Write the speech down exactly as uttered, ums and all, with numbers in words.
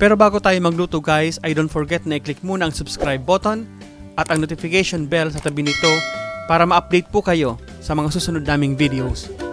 Pero bago tayo magluto guys, ay don't forget na i-click muna ang subscribe button at ang notification bell sa tabi nito para ma-update po kayo sa mga susunod naming videos.